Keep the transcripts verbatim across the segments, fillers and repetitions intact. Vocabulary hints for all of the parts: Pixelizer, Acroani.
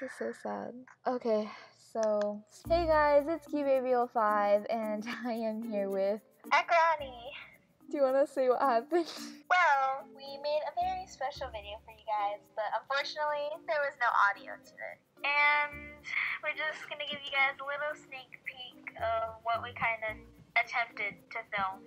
This is so sad. Okay, so hey guys, it's Q baby oh five and I am here with Acroani. Do you want to say what happened? Well, we made a very special video for you guys, but unfortunately there was no audio to it. And we're just gonna give you guys a little sneak peek of what we kind of attempted to film.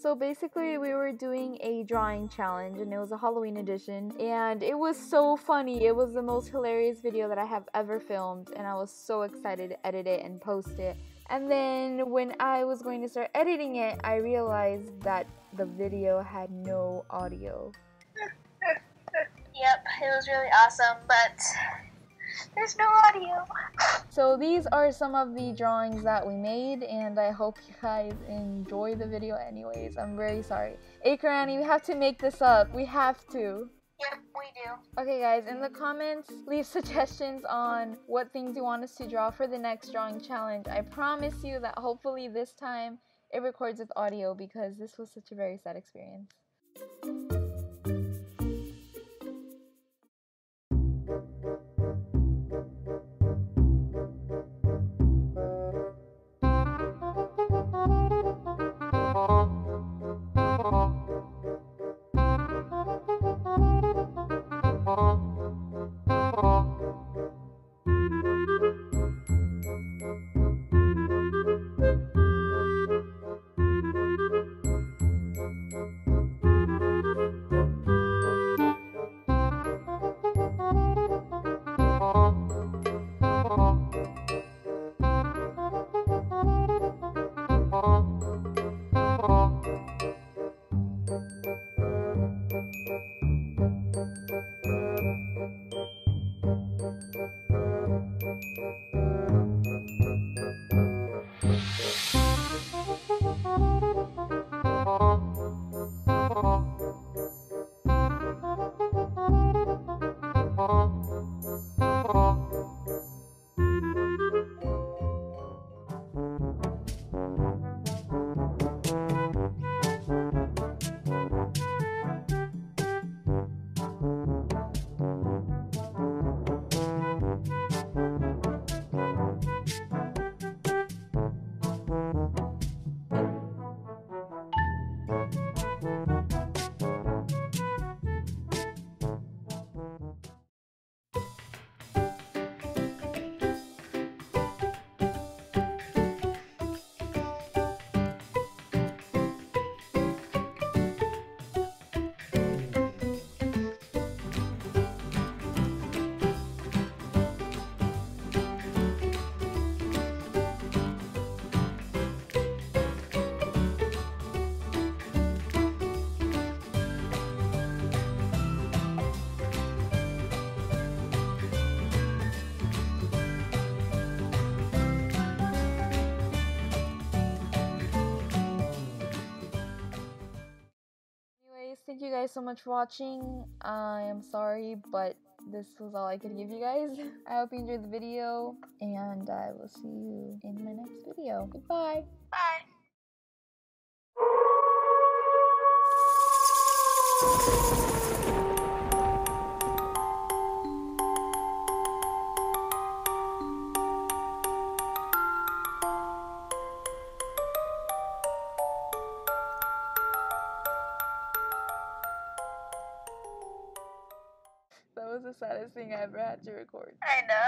So basically we were doing a drawing challenge and it was a Halloween edition and it was so funny. It was the most hilarious video that I have ever filmed and I was so excited to edit it and post it. And then when I was going to start editing it, I realized that the video had no audio. Yep, it was really awesome, but there's no audio. So these are some of the drawings that we made and I hope you guys enjoy the video anyways. I'm very sorry. Acroani, we have to make this up. We have to. Yep, we do. Okay guys, in the comments, leave suggestions on what things you want us to draw for the next drawing challenge. I promise you that hopefully this time it records with audio because this was such a very sad experience. Thank you guys so much for watching. I am sorry, but this was all I could give you guys. I hope you enjoyed the video, and I will see you in my next video. Goodbye. Bye. That was the saddest thing I ever had to record. I know.